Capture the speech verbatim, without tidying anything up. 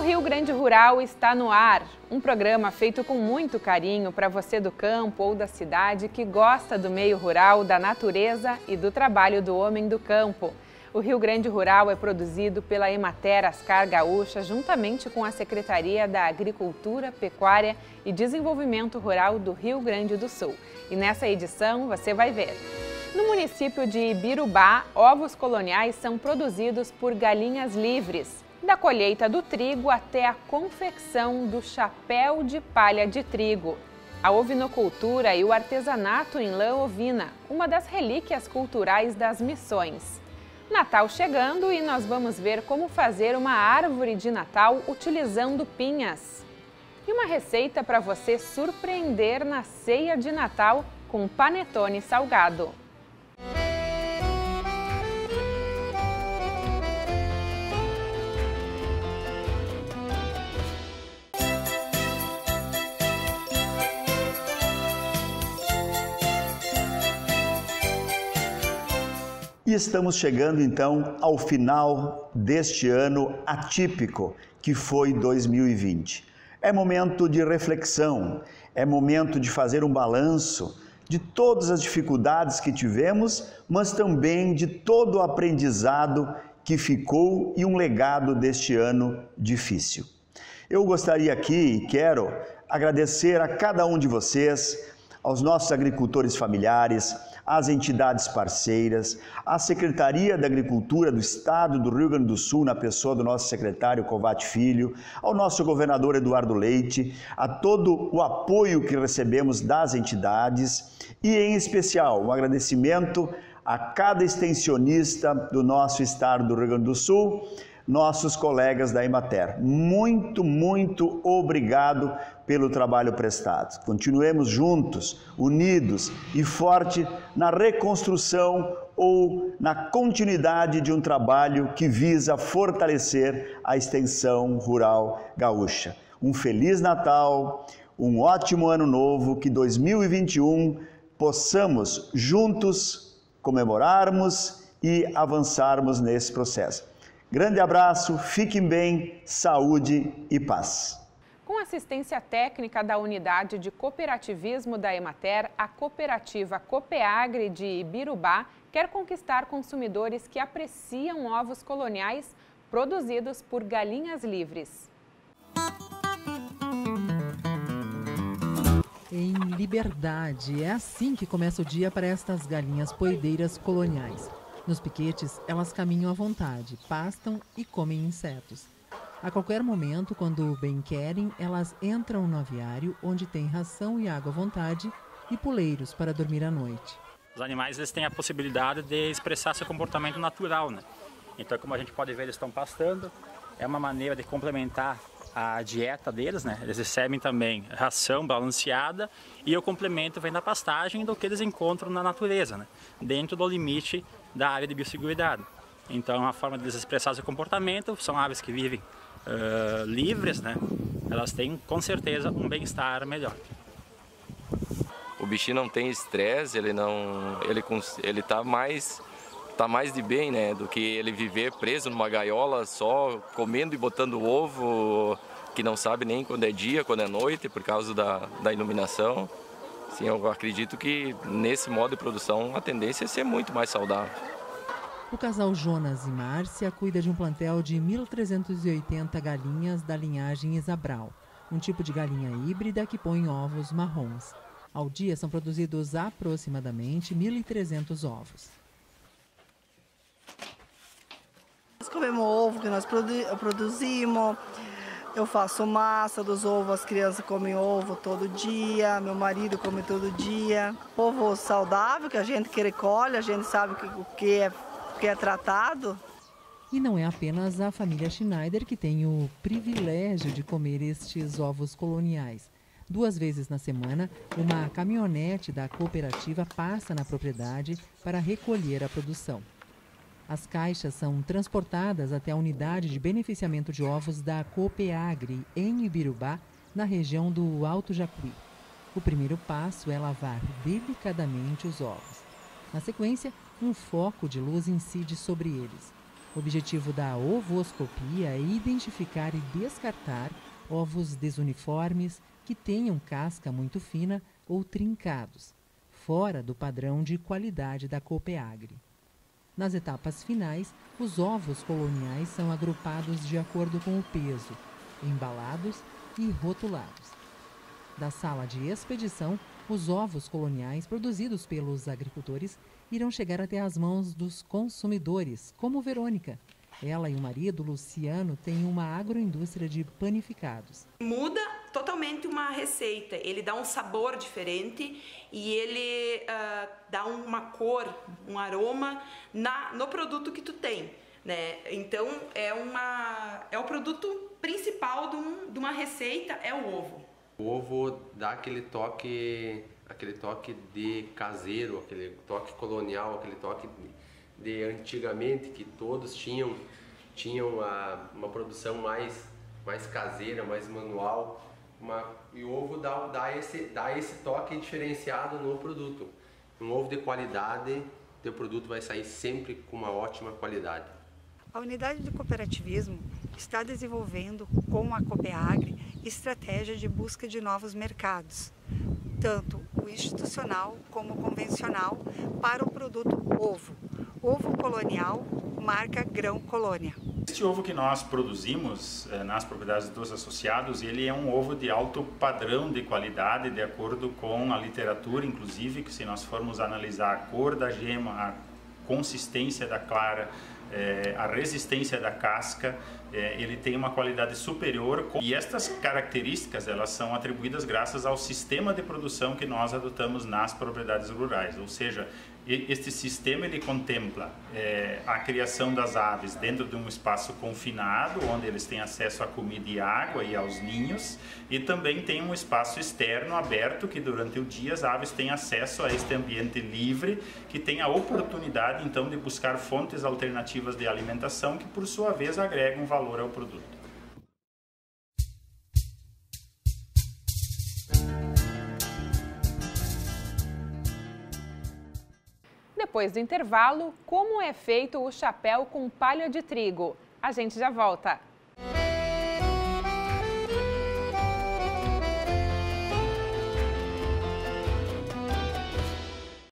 O Rio Grande Rural está no ar, um programa feito com muito carinho para você do campo ou da cidade que gosta do meio rural, da natureza e do trabalho do homem do campo. O Rio Grande Rural é produzido pela Emater Ascar Gaúcha, juntamente com a Secretaria da Agricultura, Pecuária e Desenvolvimento Rural do Rio Grande do Sul. E nessa edição você vai ver... No município de Ibirubá, ovos coloniais são produzidos por galinhas livres. Da colheita do trigo até a confecção do chapéu de palha de trigo. A ovinocultura e o artesanato em lã ovina, uma das relíquias culturais das missões. Natal chegando e nós vamos ver como fazer uma árvore de Natal utilizando pinhas. E uma receita para você surpreender na ceia de Natal com panetone salgado. E estamos chegando então ao final deste ano atípico que foi dois mil e vinte. É momento de reflexão, é momento de fazer um balanço de todas as dificuldades que tivemos, mas também de todo o aprendizado que ficou e um legado deste ano difícil. Eu gostaria aqui e quero agradecer a cada um de vocês, aos nossos agricultores familiares, às entidades parceiras, à Secretaria da Agricultura do Estado do Rio Grande do Sul, na pessoa do nosso secretário Covati Filho, ao nosso governador Eduardo Leite, a todo o apoio que recebemos das entidades e, em especial, um agradecimento a cada extensionista do nosso Estado do Rio Grande do Sul, nossos colegas da Emater. Muito, muito obrigado pelo trabalho prestado. Continuemos juntos, unidos e forte na reconstrução ou na continuidade de um trabalho que visa fortalecer a extensão rural gaúcha. Um Feliz Natal, um ótimo Ano Novo, que dois mil e vinte e um possamos juntos comemorarmos e avançarmos nesse processo. Grande abraço, fiquem bem, saúde e paz. Com assistência técnica da Unidade de Cooperativismo da Emater, a cooperativa Copeagre de Ibirubá quer conquistar consumidores que apreciam ovos coloniais produzidos por galinhas livres. Em liberdade, é assim que começa o dia para estas galinhas poedeiras coloniais. Nos piquetes, elas caminham à vontade, pastam e comem insetos. A qualquer momento, quando bem querem, elas entram no aviário, onde tem ração e água à vontade e puleiros para dormir à noite. Os animais eles têm a possibilidade de expressar seu comportamento natural, né? Então, como a gente pode ver, eles estão pastando. É uma maneira de complementar a dieta deles, né? Eles recebem também ração balanceada e o complemento vem da pastagem do que eles encontram na natureza, né? Dentro do limite da área de biosseguridade. Então, a forma de eles expressar seu comportamento, são aves que vivem uh, livres, né? Elas têm, com certeza, um bem-estar melhor. O bichinho não tem estresse, ele não, ele ele tá mais tá mais de bem, né, do que ele viver preso numa gaiola só comendo e botando ovo, que não sabe nem quando é dia, quando é noite, por causa da, da iluminação. Sim, eu acredito que nesse modo de produção a tendência é ser muito mais saudável. O casal Jonas e Márcia cuida de um plantel de mil trezentas e oitenta galinhas da linhagem Isabral, um tipo de galinha híbrida que põe ovos marrons. Ao dia são produzidos aproximadamente mil e trezentos ovos. Nós comemos ovo que nós produ produzimos. Eu faço massa dos ovos, as crianças comem ovo todo dia, meu marido come todo dia. Povo saudável, que a gente que recolhe, a gente sabe que, o que é, que é tratado. E não é apenas a família Schneider que tem o privilégio de comer estes ovos coloniais. Duas vezes na semana, uma caminhonete da cooperativa passa na propriedade para recolher a produção. As caixas são transportadas até a unidade de beneficiamento de ovos da Copeagre, em Ibirubá, na região do Alto Jacuí. O primeiro passo é lavar delicadamente os ovos. Na sequência, um foco de luz incide sobre eles. O objetivo da ovoscopia é identificar e descartar ovos desuniformes que tenham casca muito fina ou trincados, fora do padrão de qualidade da Copeagre. Nas etapas finais, os ovos coloniais são agrupados de acordo com o peso, embalados e rotulados. Da sala de expedição, os ovos coloniais produzidos pelos agricultores irão chegar até as mãos dos consumidores, como Verônica. Ela e o marido, Luciano, têm uma agroindústria de panificados. Muda totalmente uma receita, ele dá um sabor diferente e ele uh, dá uma cor, um aroma na, no produto que tu tem, né? Então é, uma, é o produto principal de, um, de uma receita, é o ovo. O ovo dá aquele toque, aquele toque de caseiro, aquele toque colonial, aquele toque de antigamente, que todos tinham, tinham uma, uma produção mais, mais caseira, mais manual. Uma, e o ovo dá, dá, esse, dá esse toque diferenciado no produto. Um ovo de qualidade, teu produto vai sair sempre com uma ótima qualidade. A unidade do cooperativismo está desenvolvendo com a Copeagre estratégia de busca de novos mercados, tanto o institucional como o convencional, para o produto ovo. Ovo colonial, marca Grão Colônia. Este ovo que nós produzimos eh, nas propriedades dos associados, ele é um ovo de alto padrão de qualidade, de acordo com a literatura, inclusive, que se nós formos analisar a cor da gema, a consistência da clara, eh, a resistência da casca, eh, ele tem uma qualidade superior. E estas características, elas são atribuídas graças ao sistema de produção que nós adotamos nas propriedades rurais, ou seja, este sistema ele contempla é, a criação das aves dentro de um espaço confinado, onde eles têm acesso à comida e água e aos ninhos, e também tem um espaço externo aberto que durante o dia as aves têm acesso a este ambiente livre, que tem a oportunidade então de buscar fontes alternativas de alimentação que por sua vez agregam valor ao produto. Depois do intervalo, como é feito o chapéu com palha de trigo? A gente já volta!